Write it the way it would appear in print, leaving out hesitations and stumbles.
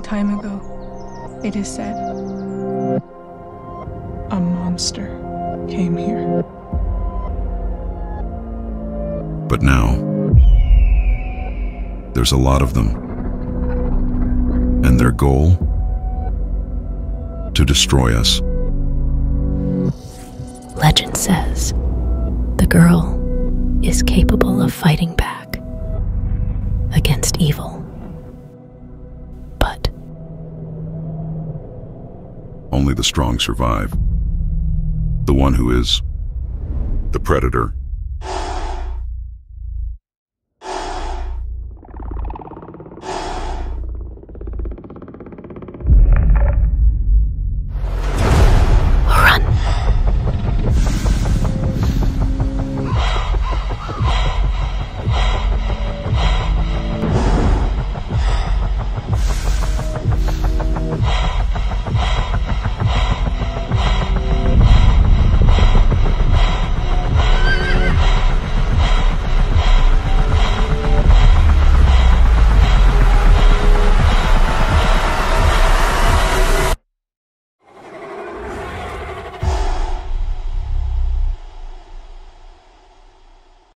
long time ago, it is said, a monster came here. But now, there's a lot of them. And their goal? To destroy us. Legend says the girl is capable of fighting back against evil. But only the strong survive. The one who is the Predator.